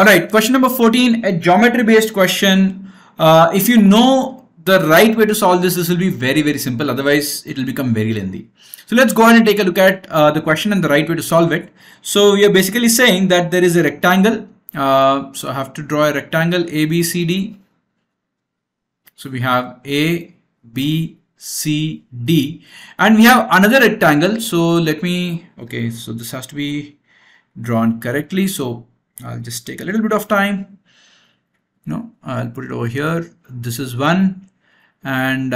All right, question number 14, a geometry based question. If you know the right way to solve this, this will be very, very simple. Otherwise, it will become very lengthy. So let's go ahead and take a look at the question and the right way to solve it. So we are basically saying that there is a rectangle. So I have to draw a rectangle ABCD. So we have ABCD, and we have another rectangle. So let me, okay, so this has to be drawn correctly. So I'll just take a little bit of time. No, I'll put it over here. This is one, and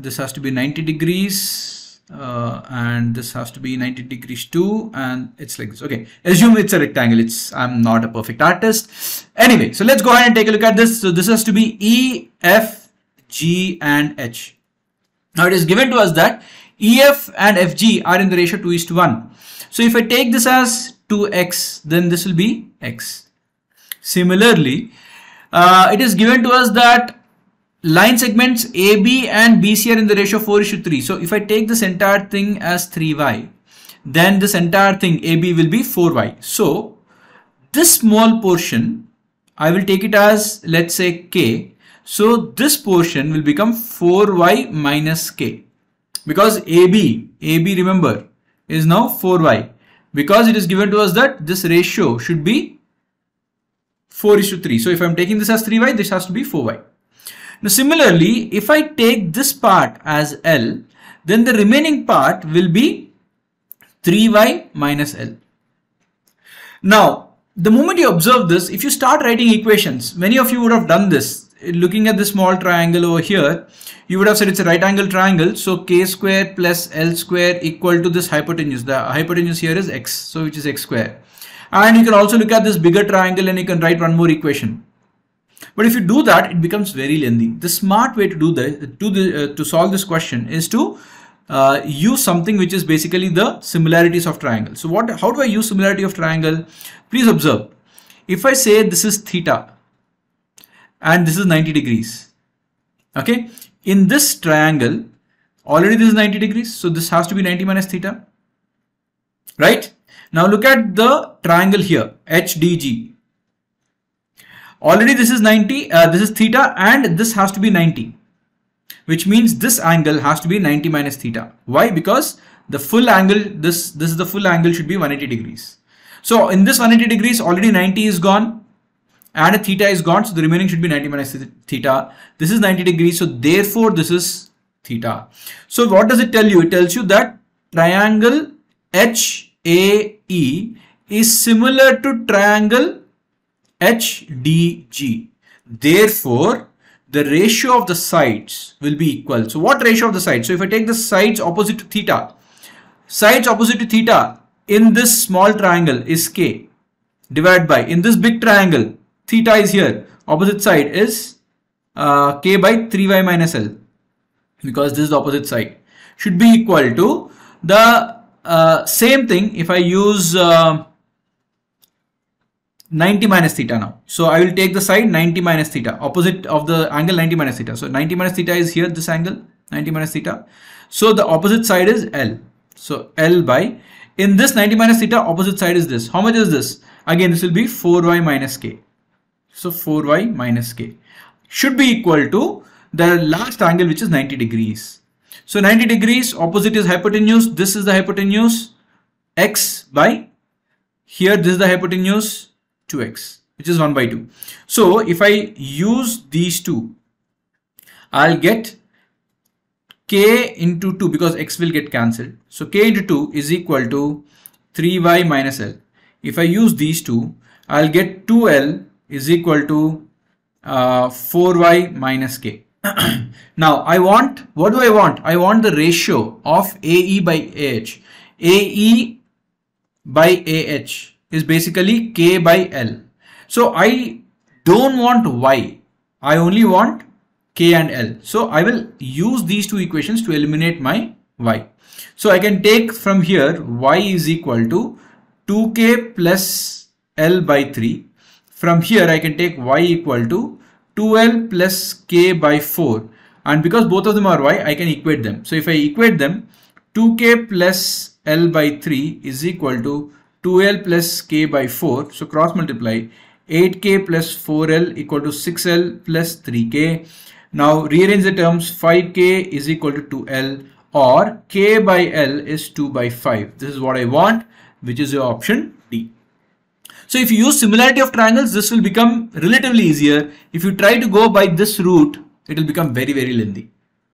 this has to be 90 degrees, and this has to be 90 degrees too, and it's like this. Okay, assume it's a rectangle. I'm not a perfect artist. Anyway, so let's go ahead and take a look at this. So this has to be E, F, G, and H. Now it is given to us that EF and FG are in the ratio 2:1. So if I take this as 2x, then this will be x. Similarly, it is given to us that line segments AB and BC are in the ratio 4:3. So if I take this entire thing as 3y, then this entire thing AB will be 4y. So this small portion, I will take it as, let's say, k. So this portion will become 4y minus k, because AB, remember, is now 4y, because it is given to us that this ratio should be 4:3. So if I'm taking this as 3y, this has to be 4y. Now similarly, if I take this part as L, then the remaining part will be 3y minus L. Now, the moment you observe this, if you start writing equations, many of you would have done this. Looking at this small triangle over here, you would have said it's a right angle triangle. So k square plus L square equal to this hypotenuse. The hypotenuse here is x, so which is x square. And you can also look at this bigger triangle and you can write one more equation. But if you do that, it becomes very lengthy. The smart way to do that, to solve this question, is to use something which is basically the similarities of triangle. So how do I use similarity of triangle? Please observe. If I say this is theta, and this is 90 degrees. Okay, in this triangle, already this is 90 degrees, so this has to be 90 minus theta. Right? Now look at the triangle here, HDG. Already this is 90, this is theta, and this has to be 90, which means this angle has to be 90 minus theta. Why? Because the full angle, this is the full angle, should be 180 degrees. So in this 180 degrees, already 90 is gone, and a theta is gone, so the remaining should be 90 minus theta. This is 90 degrees, so therefore this is theta. So what does it tell you? It tells you that triangle HAE is similar to triangle HDG. Therefore, the ratio of the sides will be equal. So what ratio of the sides? So if I take the sides opposite to theta in this small triangle is k, divided by, in this big triangle, theta is here, opposite side is k by 3y minus L, because this is the opposite side, should be equal to the same thing if I use 90 minus theta now. So I will take the side 90 minus theta, opposite of the angle 90 minus theta. So 90 minus theta is here, this angle 90 minus theta. So the opposite side is L. So L by, in this 90 minus theta, opposite side is this. How much is this? Again, this will be 4y minus k. So 4y minus k should be equal to the last angle, which is 90 degrees. So 90 degrees, opposite is hypotenuse. This is the hypotenuse, x by here. This is the hypotenuse, 2x, which is 1/2. So if I use these two, I'll get k into 2, because x will get cancelled. So k into 2 is equal to 3y minus L. If I use these two, I'll get 2L is equal to 4y minus k. Now I want, what do I want? I want the ratio of AE by AH. AE by AH is basically k by L. So I don't want y, I only want k and L. So I will use these two equations to eliminate my y. So I can take from here y is equal to 2k plus L by 3. From here I can take y equal to 2L plus k by 4, and because both of them are y, I can equate them. So if I equate them, 2k plus L by 3 is equal to 2L plus k by 4. So cross multiply 8k plus 4l equal to 6l plus 3k. Now rearrange the terms, 5k is equal to 2l or k by l is 2 by 5. This is what I want, which is your option D. So if you use similarity of triangles, this will become relatively easier. If you try to go by this route, it will become very, very lengthy.